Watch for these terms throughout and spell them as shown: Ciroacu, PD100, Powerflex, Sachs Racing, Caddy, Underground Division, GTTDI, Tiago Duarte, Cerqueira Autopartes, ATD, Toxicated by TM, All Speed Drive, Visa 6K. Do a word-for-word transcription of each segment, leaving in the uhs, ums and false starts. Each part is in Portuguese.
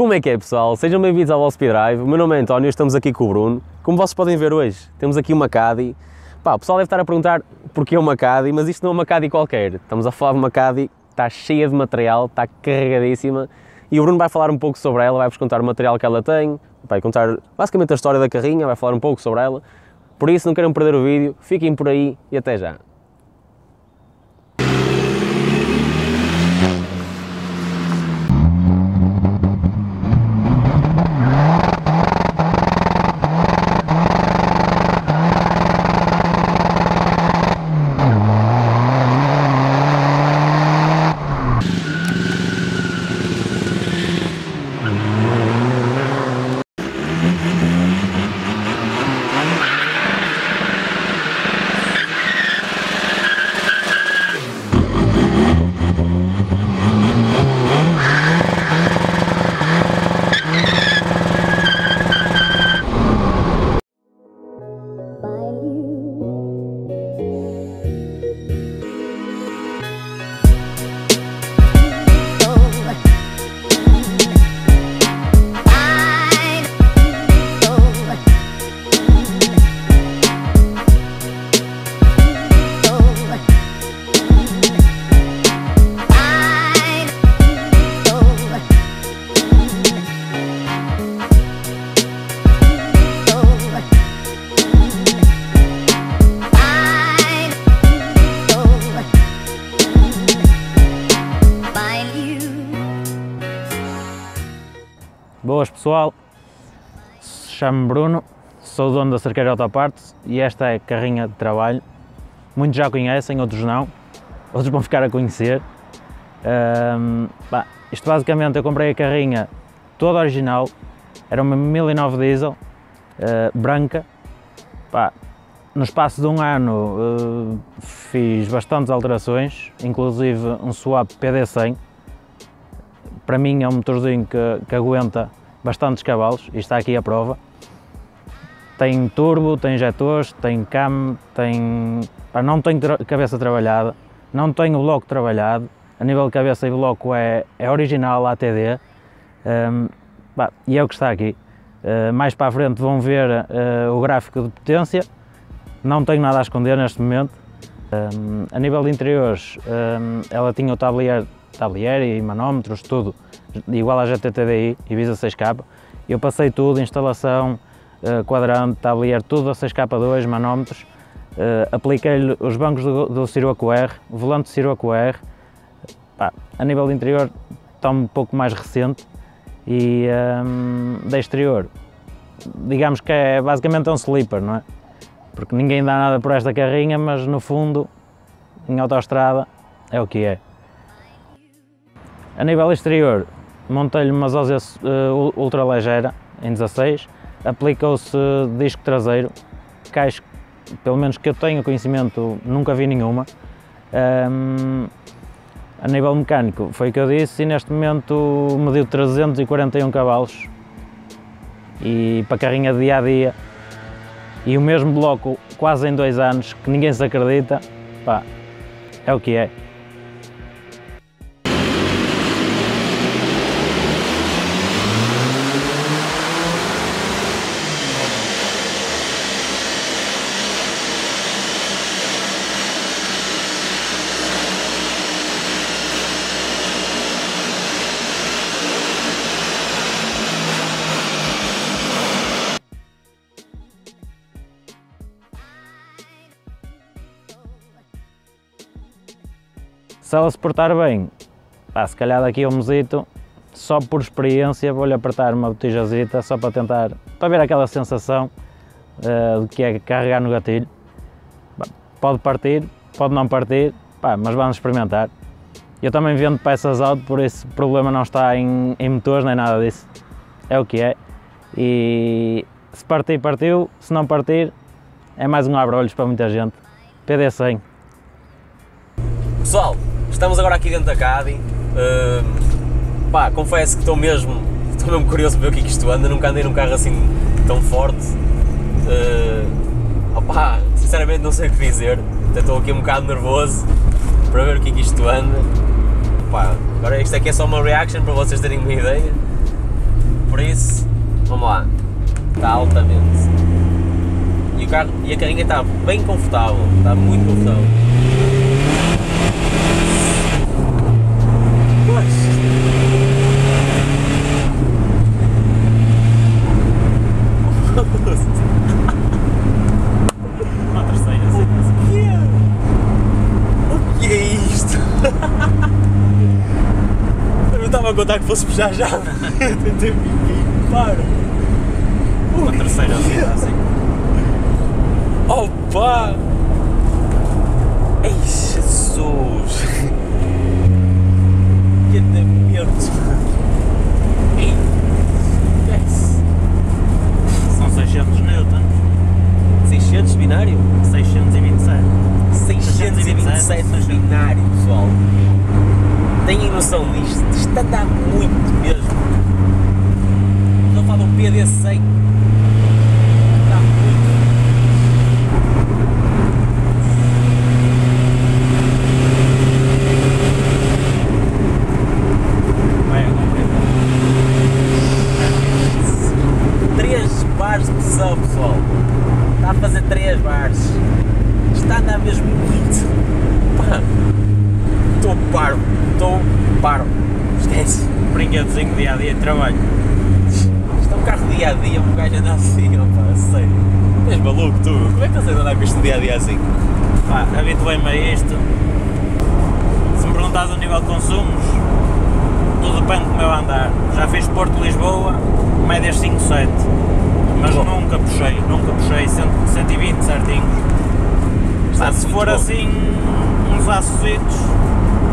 Como é que é, pessoal? Sejam bem-vindos ao All Speed Drive. O meu nome é António, estamos aqui com o Bruno. Como vocês podem ver hoje, temos aqui uma Caddy. Pá, o pessoal deve estar a perguntar porquê uma Caddy, mas isto não é uma Caddy qualquer. Estamos a falar de uma Caddy que está cheia de material, está carregadíssima, e o Bruno vai falar um pouco sobre ela, vai-vos contar o material que ela tem, vai contar basicamente a história da carrinha, vai falar um pouco sobre ela. Por isso, não queiram perder o vídeo, fiquem por aí e até já! Boas pessoal, chamo-me Bruno, sou dono da Cerqueira Autopartes e esta é a carrinha de trabalho. Muitos já a conhecem, outros não, outros vão ficar a conhecer. Um, bah, isto basicamente, eu comprei a carrinha toda original, era uma dois mil e nove diesel, uh, branca. Bah, no espaço de um ano uh, fiz bastantes alterações, inclusive um swap P D cem. Para mim é um motorzinho que, que aguenta bastantes cavalos e está aqui a prova. Tem turbo, tem injetores, tem cam, tem... Pá, não tenho cabeça trabalhada, não tenho bloco trabalhado, a nível de cabeça e bloco é, é original A T D, um, pá, e é o que está aqui. Uh, mais para a frente vão ver uh, o gráfico de potência, não tenho nada a esconder neste momento. Um, a nível de interiores, um, ela tinha o tablier tablier e manómetros, tudo igual à G T T D I e Visa seis K. Eu passei tudo, instalação, quadrante, tablier, tudo a seis K dois, manómetros, apliquei-lhe os bancos do, do Ciroacu R, o volante do Ciroacu R. Pá, a nível de interior está um pouco mais recente, e hum, da exterior, digamos que é basicamente um sleeper, não é? Porque ninguém dá nada por esta carrinha, mas no fundo, em autoestrada, é o que é. A nível exterior, montei-lhe uma zósia uh, ultra ligeira em dezasseis, aplicou-se disco traseiro, caixa, pelo menos que eu tenho conhecimento, nunca vi nenhuma. Um, a nível mecânico, foi o que eu disse, e neste momento mediu trezentos e quarenta e um cavalos, e para carrinha de dia-a-dia, e o mesmo bloco quase em dois anos, que ninguém se acredita, pá, é o que é. Se ela se portar bem, pá, se calhar daqui a um mesito, só por experiência, vou-lhe apertar uma botijazita só para tentar, para ver aquela sensação uh, de que é carregar no gatilho. Pode partir, pode não partir, pá, mas vamos experimentar. Eu também vendo peças auto, por isso o problema não está em, em motores nem nada disso, é o que é. E se partir, partiu, se não partir, é mais um abre-olhos para muita gente. P D cem. Pessoal, estamos agora aqui dentro da Caddy. Uh, pá, confesso que estou mesmo, estou mesmo curioso para ver o que, que isto anda, nunca andei num carro assim tão forte. Uh, opá, sinceramente não sei o que dizer, até estou aqui um bocado nervoso para ver o que, que isto anda. Opá, agora isto aqui é só uma reaction para vocês terem uma ideia. por isso, vamos lá, está altamente. E o carro, e a carrinha está bem confortável, está muito confortável. A contar que fosse puxar já, tentei para uma terceira assim. Opa! Ei, Jesus! Que demento! Ei! Yes. São seiscentos newtons. seiscentos binário? seiscentos e vinte e sete. seiscentos e vinte e sete binário, pessoal. Tenho noção disto, isto anda muito mesmo. Estou a falar do P D cem. Está muito. três bares de pressão, pessoal. Está a fazer três bares. Está a andar mesmo muito. Pá. Estou parvo. Estou paro, esquece. Brincadozinho dia a dia de trabalho. Isto é um carro dia a dia, um gajo anda assim, opa, sério. Tu és maluco, tu? Como é que consegues andar com isto dia a dia assim? Pá, habituei-me a isto. Se me perguntares o nível de consumos, tudo depende do meu andar. Já fiz Porto-Lisboa, médias cinco sete. Mas bom. nunca puxei, nunca puxei, cento e vinte certinhos. Está se for bom. assim, uns açositos.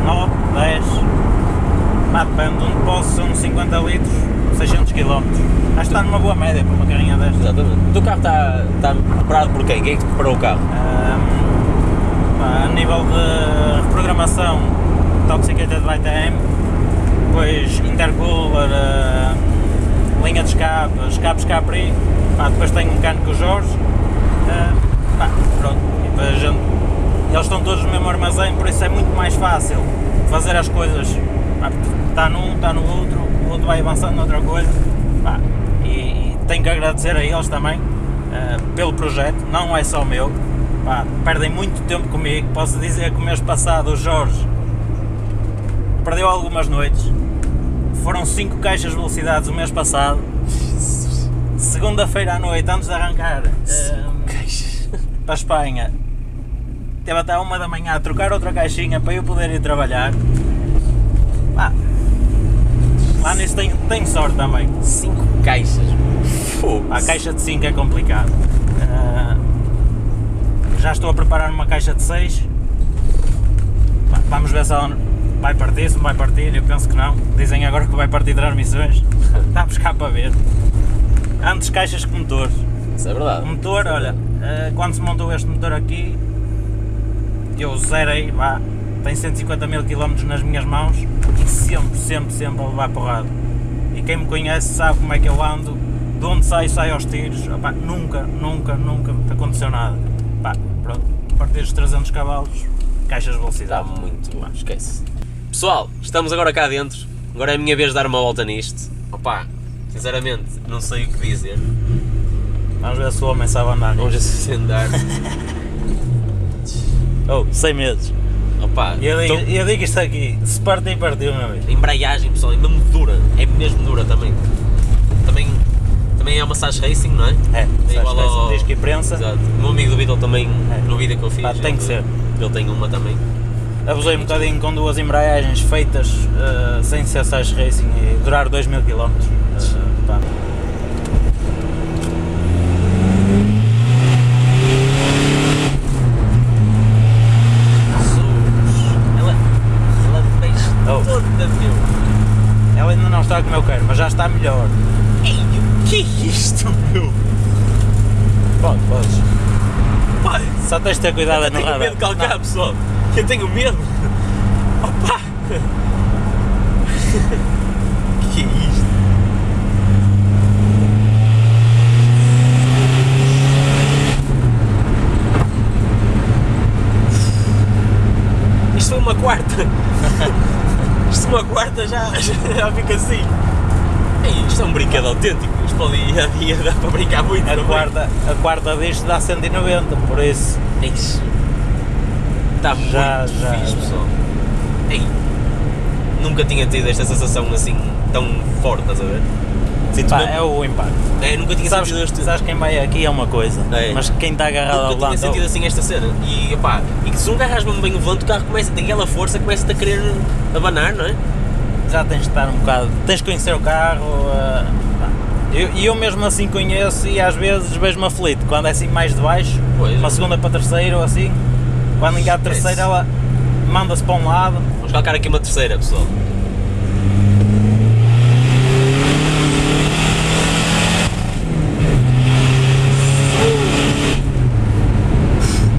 nove, dez, pá, depende de onde posso, são cinquenta litros, seiscentos quilómetros. Acho que está numa boa média para uma carrinha desta. Exatamente. O teu carro está, está preparado por quem? Quem é que preparou o carro? Um, pá, a nível de reprogramação, Toxicated by T M, depois intercooler, uh, linha de escape, escapes Capri, pá, depois tenho um mecânico Jorge, uh, pá, pronto, e depois a gente. Eles estão todos no mesmo armazém, por isso é muito mais fácil fazer as coisas. Está num, está no outro, o outro vai avançando noutra coisa. E, e tenho que agradecer a eles também uh, pelo projeto, não é só o meu. Pá, perdem muito tempo comigo. Posso dizer que o mês passado o Jorge perdeu algumas noites. Foram cinco caixas de velocidades o mês passado. Segunda-feira à noite, antes de arrancar uh, para a Espanha. Esteve até uma da manhã a trocar outra caixinha para eu poder ir trabalhar. Ah, lá nisso tenho, tenho sorte também. Cinco caixas? A caixa de cinco é complicado. Uh, já estou a preparar uma caixa de seis. Vamos ver se ela vai partir, se não vai partir, eu penso que não. Dizem agora que vai partir transmissões. Estamos cá para ver. Antes caixas que motores. Isso é verdade. O motor, olha, uh, quando se montou este motor aqui, eu zerei, vá, tenho cento e cinquenta mil quilómetros nas minhas mãos e sempre, sempre, sempre a levar porrada. E quem me conhece sabe como é que eu ando, de onde saio, saio aos tiros. Opá, nunca, nunca, nunca me aconteceu nada. Opá, pronto, a partir dos trezentos cavalos, caixas de velocidade. Está muito bom, esquece. Pessoal, estamos agora cá dentro, agora é a minha vez de dar uma volta nisto. Opá, sinceramente, não sei o que dizer. Vamos ver se o homem sabe andar. Vamos ver se andar. Oh, sem medos. Opa, eu, digo, tô... eu digo isto aqui, se partir, partiu, meu amigo. Embreagem, pessoal, é mesmo dura, é mesmo dura também. Também, também é uma Sachs Racing, não é? É, é igual Sachs ao... Diz que prensa. Exato. O meu amigo do Beatle também, é. No vídeo que eu fiz. Pá, tem ele, que ser. Ele tem uma também. Abusei um bocadinho com duas embreagens feitas uh, sem ser Sachs Racing e durar dois mil quilómetros. Uh, pá. Ela ainda não está como eu quero, mas já está melhor. Ei, o que é isto, meu? Pode, podes. Pai, só tens de ter cuidado a não radar. Eu tenho medo de calcar, não. Pessoal. Eu tenho medo. Opa! O que é isto? Isto é uma quarta. Isto uma quarta já, já fica assim. Isto é um brinquedo autêntico, isto para ali ia, ia dar para brincar muito. A quarta, a quarta disto dá cento e noventa, por isso. Isso. Está já, muito já, fixe, já. Pessoal. Ei, nunca tinha tido esta sensação assim tão forte, estás a ver? Pá, é o impacto. É, nunca tinha sabes, sentido este... Sabes quem vai aqui é uma coisa, é. Mas quem está agarrado nunca ao volante... Nunca tinha sentido assim esta cena. E, epá, e que se nunca agarras bem o volante, o carro começa, tem aquela força, começa-te a querer abanar, não é? Já tens de estar um bocado... Tens de conhecer o carro... Uh, e eu, eu mesmo assim conheço e às vezes vejo-me aflito. Quando é assim mais de baixo, pois, uma é. segunda para terceira ou assim, quando ligar a terceira ela manda-se para um lado. Vamos colocar aqui uma terceira, pessoal.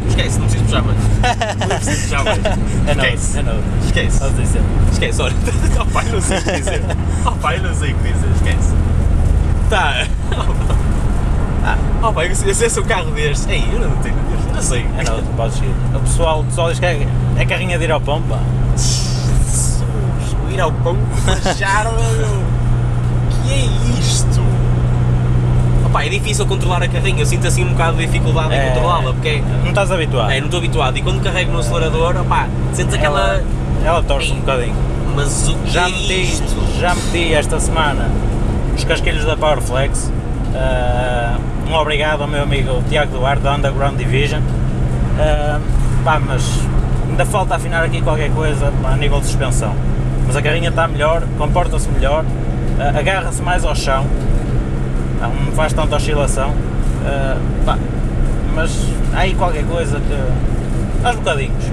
Esquece, já mais. É esquece, não, é não. esquece, esquece, esquece, olha, oh pai, não sei o que dizer, oh pai, não sei o que dizer, esquece, tá, oh pai, se esse é o carro destes, ei, eu não tenho, eu não sei, é não, podes ir, o pessoal, o pessoal diz que é, é carrinha de ir ao pão, pá, ir ao pão, charla, que é isto? Pá, é difícil controlar a carrinha, eu sinto assim um bocado de dificuldade é, em controlá-la, porque... É, não estás habituado. É, não estou habituado, e quando carrego no acelerador, opá, sentes aquela... Ela, ela torce um bocadinho. Mas o que já é meti, isto? Já meti esta semana os casquilhos da Powerflex, uh, um obrigado ao meu amigo Tiago Duarte, da Underground Division, uh, pá, mas ainda falta afinar aqui qualquer coisa pá, a nível de suspensão, mas a carrinha está melhor, comporta-se melhor, uh, agarra-se mais ao chão, não faz tanta oscilação, uh, pá, mas há aí qualquer coisa que... aos bocadinhos.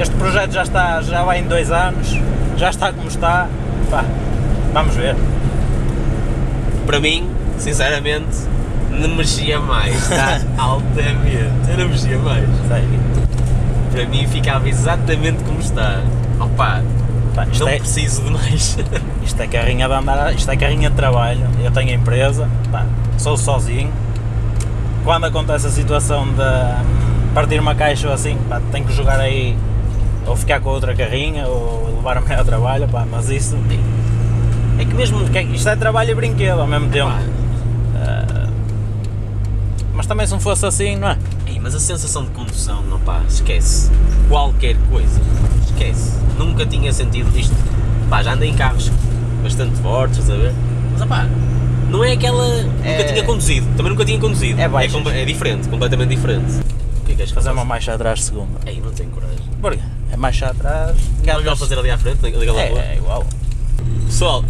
Este projeto já está, já vai em dois anos, já está como está, pá, vamos ver. Para mim, sinceramente, não mexia mais, tá? Altamente, eu não mexia mais. Sei. Para mim ficava exatamente como está, opá. Pá, isto não é, preciso de mais. Isto é carrinha de andar, isto é carrinha de trabalho, eu tenho a empresa, pá, sou sozinho. Quando acontece a situação de partir uma caixa ou assim, pá, tenho que jogar aí, ou ficar com outra carrinha, ou levar-me ao trabalho, pá, mas isso... É que mesmo, isto é trabalho e brinquedo ao mesmo tempo. Uh, mas também se não fosse assim, não é? Ei, mas a sensação de condução, não pá, esquece, qualquer coisa. Esquece, nunca tinha sentido isto, pá, já andei em carros bastante fortes, estás a ver? Mas pá, não é aquela, é... nunca tinha conduzido, também nunca tinha conduzido, é, baixas, é, com... é diferente, completamente diferente. O que é que és que fazer? Faz? Uma marcha atrás segunda. Ei, não tenho coragem. Porquê? É marcha atrás, gatas. É melhor fazer ali à frente, liga lá. É, é igual. Pessoal,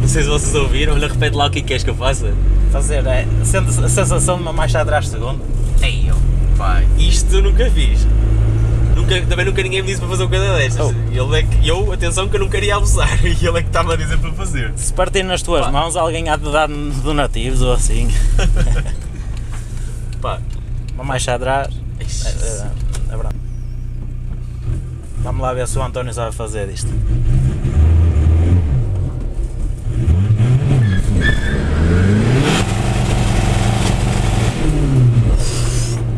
não sei se vocês ouviram, olha, repete lá o que é que és que eu faça. Fazer, é, a sensação de uma marcha atrás segunda. Ei, pá, isto eu nunca fiz. Nunca, também nunca ninguém me disse para fazer uma coisa destas. Oh. Ele é que, eu, atenção, que eu não queria abusar e ele é que estava a dizer para fazer. Se partir nas tuas pá. mãos, alguém há de dar donativos ou assim. Pá, uma marcha atrás. É, é, é vamos lá ver se o António sabe fazer isto.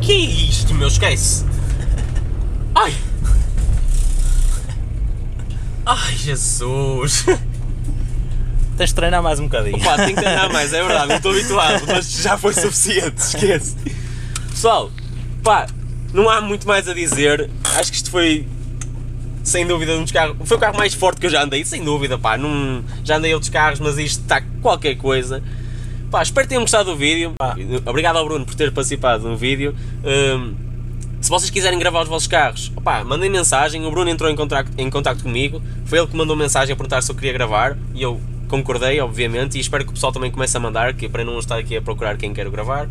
Que é isto, meu? Esquece! Ai! Ai, Jesus! Tens de treinar mais um bocadinho. Opa, tenho que treinar mais, é verdade, não estou habituado, mas já foi suficiente, esquece. Pessoal, pá, não há muito mais a dizer, acho que isto foi, sem dúvida, um dos carros, foi o carro mais forte que eu já andei, sem dúvida, pá, não, já andei outros carros, mas isto está qualquer coisa. Pá, espero que tenham gostado do vídeo, pá, obrigado ao Bruno por ter participado no vídeo. Um, Se vocês quiserem gravar os vossos carros, opá, mandem mensagem, o Bruno entrou em contacto, em contacto comigo, foi ele que mandou mensagem a perguntar se eu queria gravar, e eu concordei, obviamente, e espero que o pessoal também comece a mandar, que é para não estar aqui a procurar quem quero gravar.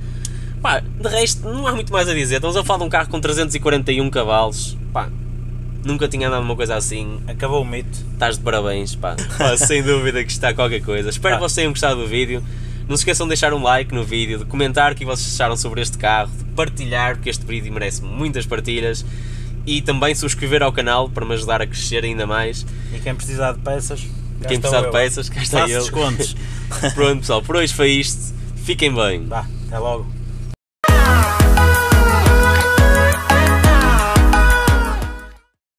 Pá, de resto, não há muito mais a dizer, estamos a falar de um carro com trezentos e quarenta e um cavalos, pá, nunca tinha andado uma coisa assim. Acabou o mito. Estás de parabéns, pá, pá sem dúvida que está qualquer coisa. Espero pá. que vocês tenham gostado do vídeo. Não se esqueçam de deixar um like no vídeo, de comentar o que vocês acharam sobre este carro, de partilhar, porque este vídeo merece muitas partilhas, e também subscrever ao canal para me ajudar a crescer ainda mais. E quem precisar de peças, quem precisar de peças, cá está eu. Faço descontos. Pronto pessoal, por hoje foi isto, fiquem bem. Vá, até logo.